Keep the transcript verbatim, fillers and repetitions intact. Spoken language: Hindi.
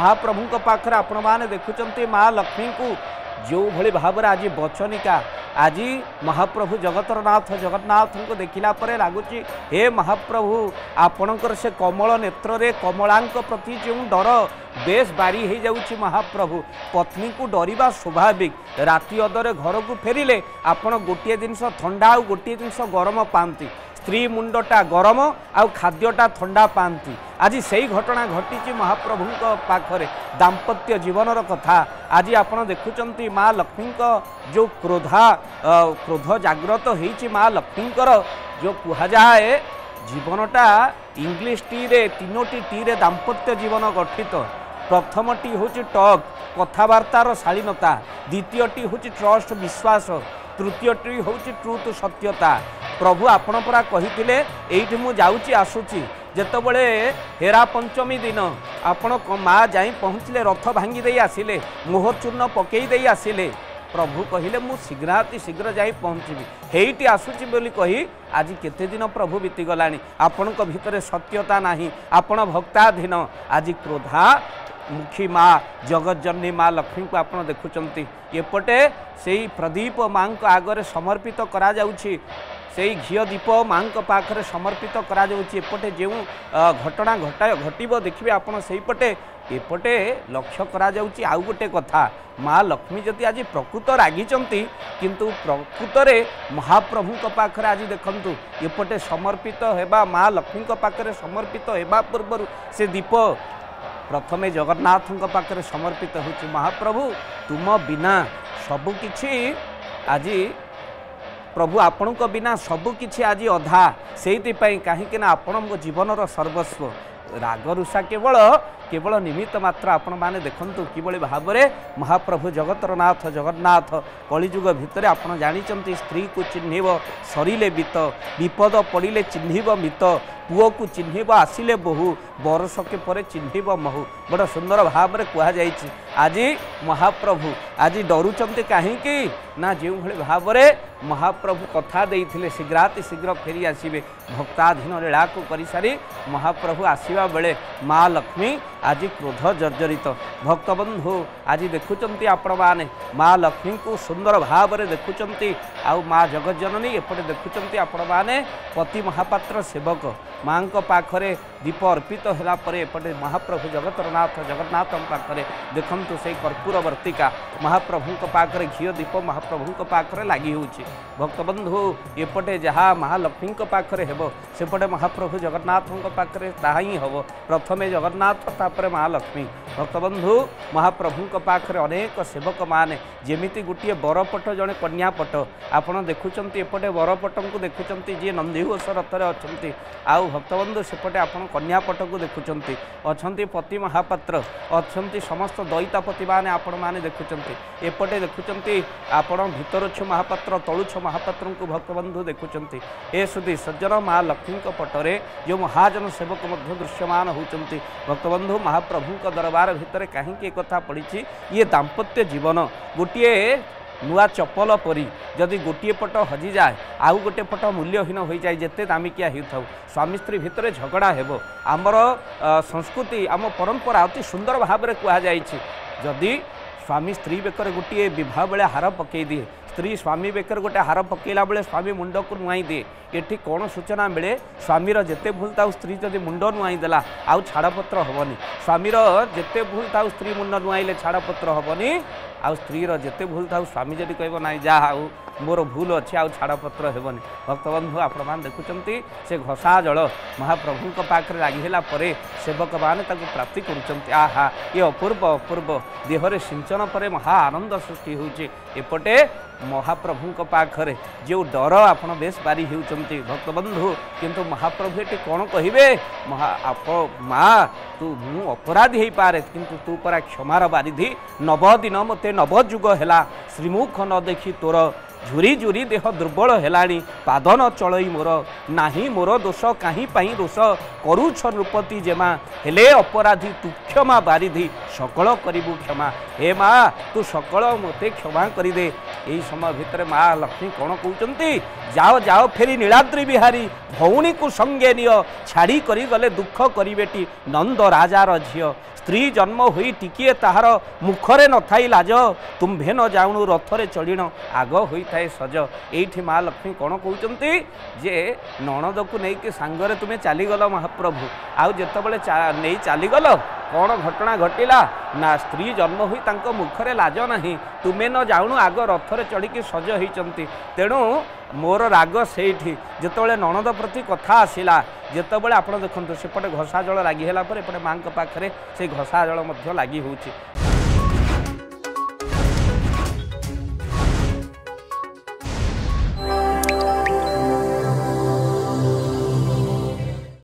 महाप्रभु पाखर आपण मैंने देखुं माँ लक्ष्मी को जो भली भाव में आज बचनिका आज महाप्रभु जगतर नाथ जगन्नाथ को देखला लगुच हे महाप्रभु आपणकर से कमल नेत्र कमला प्रति जो डर बेस बारी हो जाऊँ महाप्रभु पत्नी को डरवा स्वाभाविक राति अदर घर को फेरिले आपण गोटे जिनस ठंडा आउ गोटे जिनस गरम पाती स्त्री मुंडा गरम आउ खाद्यटा ठंडा पाती आज से ही घटना घटी महाप्रभु पाखरे दाम्पत्य जीवनर कथा आज आप देखुं माँ लक्ष्मी जो क्रोधा क्रोध जाग्रत हो माँ लक्ष्मीर जो कहुए जीवनटा इंग्लीश टी रे तीनोटी टी रे दाम्पत्य जीवन गठित प्रथम टी हूँ टक कथबार्तार शालीनता द्वितीयटी हूँ ट्रस्ट विश्वास तृतीयटी हूँ ट्रुथ सत्यता प्रभु आपण परा कही एठी मु जाऊँगी आसूची जितेबले हेरा पंचमी दिन आपण माँ जा पहुँचले रथ भांगी दे आसिले मोहचूर्ण पकई दे आसिले प्रभु कहले मु शीघ्राति शीघ्र जा पहुँचीबी हेटी आसूची बोली कही आज केते दिन प्रभु बीतीगला आपण भितर सत्यता नाही आपण भक्ताधीन आज क्रोधा मुखी माँ जगत जननी माँ लक्ष्मी को आप देखुं एपटे से प्रदीप माँ आगे समर्पित करा जाउछि से घीय दीप माँ पाखे समर्पित करपटे जो घटना घटा घटव देखिए आपपटे एपटे लक्ष्य करोटे कथा माँ लक्ष्मी जदि आज प्रकृत रागिंट किंतु प्रकृतरे महाप्रभु पाखे आज देखु एपटे समर्पित होगा माँ लक्ष्मी पाखे समर्पित होगा पूर्व से दीप प्रथमे जगन्नाथ पाखे समर्पित हो महाप्रभु तुम बिना सबकि आज प्रभु आपण को बिना सबकि आज अधा से कहीं आपण जीवनर सर्वस्व राग रुषा केवल केवल निमित्त मात्र आपण मैंने देखु कि भाव में महाप्रभु जगतरनाथ जगन्नाथ कलिजुग भितर आपड़ जानी स्त्री को चिन्ह सरिले बीत विपद पड़े चिन्ह मित पुओ को चिन्ह आसिले बहु बरसके पर चिन्ह महु बड़ा सुंदर भाव में कहुई आज महाप्रभु आज डरुंच कहीं ना जो भाव में महाप्रभु कथा देते शीघ्राति शीघ्र फेरी आसवे भक्ताधीन लीला को कर सारी महाप्रभु आसवा बेले माँ लक्ष्मी आज क्रोध जर्जरित भक्तबंधु आज देखुंत आपण मैंने माँ लक्ष्मी को सुंदर भाव में देखुंत आउ माँ जगत जननी एपटे देखुंत आपण मैंने पति महापात्र सेवक माँ पाखरे दीप अर्पित होगापर एपटे महाप्रभु जगतरनाथ जगन्नाथ पाखे देखु से कर्पूर वर्तिका महाप्रभु पाखे घीय दीप महाप्रभु पाखे लगी हो भक्तबंधु एपटे जहाँ महालक्ष्मी पाखे होपटे महाप्रभु जगन्नाथ पाखे ताही हम प्रथमे जगन्नाथ तापर महालक्ष्मी भक्तबंधु महाप्रभु पाखे अनेक सेवक मान जमी गोटे बरपट जड़े कन्यापट आपड़ देखुं एपटे बरपट को देखुं जी नंदीघोष रथर अच्छा आउ भक्तबंधु सेपटे आपन कन्यापट को देखुं अच्छा पति महापात्र अच्छा समस्त दयितापति मैंने आपण मैंने देखुं एपटे देखुं आपण भितर छु महापात्र तलु छु महापात्र को भक्तबंधु देखुं ए सुधी सज्जन माँ लक्ष्मी पटरे जो महाजन सेवक दृश्यमान होती भक्तबंधु महाप्रभु दरबार भितर कहीं एक कथा पड़ी ये दाम्पत्य जीवन गोटे नुआ चपल परी जदि गोटे पट हजि जाए आउ गोटे पट मूल्यहीन हो जाए जिते दामिकिया हो स्वामी स्त्री भितर झगड़ा हेबो आमर संस्कृति आम परंपरा अति सुंदर भाव में कहुई जदि स्वामी स्त्री बेकर गोटे विवाह बेले हार पकई दिए स्त्री स्वामी बेकर गोटे हार पकईला बेले स्वामी मुंड को नुआई दिए ये कौन सूचना मिले स्वामीर जिते भूल था स्त्री जदि मुंड नुआईदेला आउ छाड़पत्र हेनी स्वामीर जिते भूल था स्त्री मुंड नुआईले छाड़पत्र हेनी आउ स्त्रीर जिते भूल था स्वामी जदि कह ना जा मोर भूल अच्छे आउ छाड़पत्र हेनी भक्तबंधु आपण मैंने देखुं से घसा जल महाप्रभु पाखे लगिला सेवक मैंने प्राप्ति करुँच आहा ये अपूर्व अपूर्व देहरे सिंचन पर महा आनंद सृष्टि होपटे महाप्रभु पाखे जो डर आप बेस बारी होती भक्तबंधु किंतु महाप्रभु ये कौन कहे महा माँ तू मु अपराधी हो पारे किंतु तू परा क्षमार बारिधि नव दिन मते नव जुग हैला श्रीमुख न देखी तोर झुरी झुरी देह दुर्बल हेलाणी पादन चलई मोर नाही मोर दोष कहीं पाई दोष करूछ नृपति जेमा हेले अपराधी तू क्षमा बारिधि सकल करू क्षमा हे माँ तू सकल मते क्षमा करदे। यही समय भितर माँ लक्ष्मी कौन कहते जाओ जाओ फेरी नीलाद्रि बिहारी भौणी को संगे निय छाड़ी करी गले दुख करी बेटी नंद राजार झियो स्त्री जन्म हुई टिकिए ताहार मुखरे न थाई लाज तुम्भे न जाऊणु रथरे चढ़ीण आग होता सज। ये माँ लक्ष्मी कौन कहते जे नणद को लेकिन सांगरे तुम्हें चलीगल महाप्रभु आउ जिते नहीं चलीगल कौन घटना घटला ना स्त्री जन्म हुई तंक मुखरे लाज नहीं तुम्हें न जाऊणु आग रथरे चढ़ी सज होती तेणु मोर राग सेठी जिते नणद प्रति कथा आसला जिते आप देखते सेपटे घसा जल लगिगला माँ पाखे से घसा जल लगी हो।